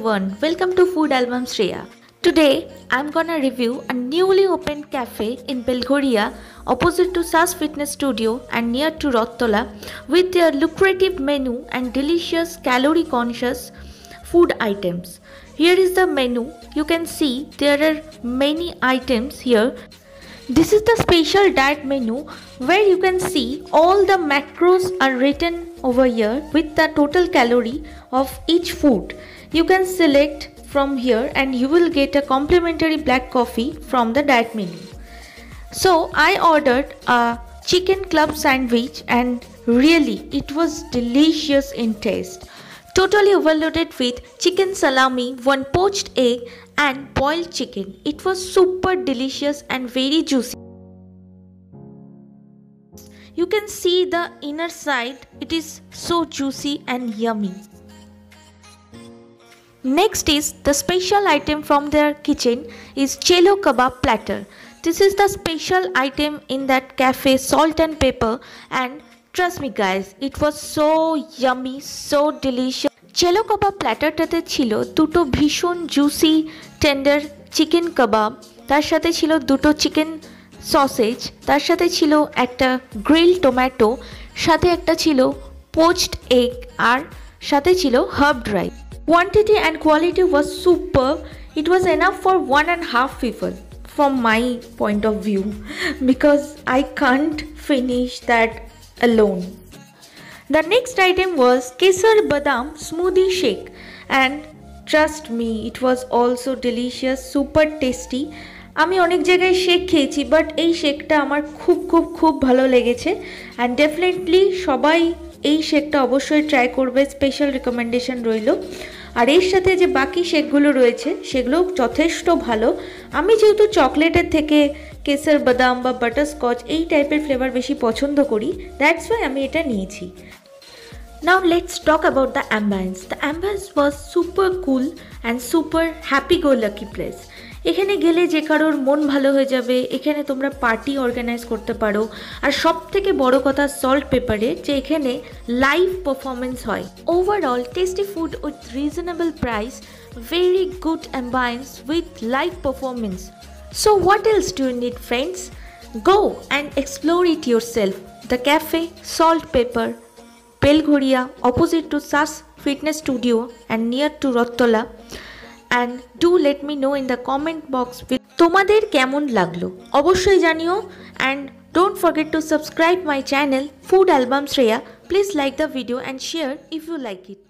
everyone, welcome to Food Album Shreya. Today I'm gonna review a newly opened cafe in Belgharia opposite to SAS Fitness Studio and near to Rottola with their lucrative menu and delicious calorie conscious food items. Here is the menu. You can see there are many items here. This is the special diet menu where you can see all the macros are written over here with the total calorie of each food. You can select from here and you will get a complimentary black coffee from the diet menu. So I ordered a chicken club sandwich and really it was delicious in taste. Totally overloaded with chicken salami, one poached egg and boiled chicken. It was super delicious and very juicy. You can see the inner side, it is so juicy and yummy. Next is the special item from their kitchen is chelo kebab platter. This is the special item in that cafe, salt and pepper, and trust me guys, it was so yummy, so delicious. Chelo kebab platter tate chilo duto bhishon juicy tender chicken kebab, tar sathe chilo duto chicken sausage, তার সাথে ছিল একটা grill tomato, সাথে একটা ছিল poached egg আর সাথে ছিল herb dry. Quantity and quality was super. It was enough for 1.5 people from my point of view because I can't finish that alone. The next item was kesar badam smoothie shake and trust me it was also delicious, super tasty. আমি অনেক জায়গায় shake খেয়েছি but এই শেকটা আমার খুব খুব খুব ভালো লেগেছে অ্যান্ড ডেফিনেটলি সবাই এই শেকটা অবশ্যই ট্রাই করবে, স্পেশাল রেকমেন্ডেশন রইল। আর এর সাথে যে বাকি শেকগুলো রয়েছে সেগুলো যথেষ্ট ভালো। আমি যেহেতু চকলেটের থেকে কেসার বাদাম বা বাটারস্কচ এই টাইপের ফ্লেভার বেশি পছন্দ করি, দ্যাটস ওয়াই আমি এটা নিয়েছি। Now let's talk about the ambience. The ambience was super cool and super happy-go-lucky place. এখানে গেলে যে কারোর মন ভালো হয়ে যাবে, এখানে তোমরা পার্টি অর্গানাইজ করতে পারো। আর সব থেকে বড় কথা সল্ট পেপারে যে এখানে লাইভ পারফরমেন্স হয়। Overall tasty food with reasonable price, very good ambience with live performance. So what else do you need friends? Go and explore it yourself. The cafe salt pepper, Belgharia, opposite to SAS Fitness Studio and near to Rottola. And do let me know in the comment box tomader kemon laglo obosshoi janiyo, and don't forget to subscribe my channel Food Album Shreya. Please like the video and share if you like it.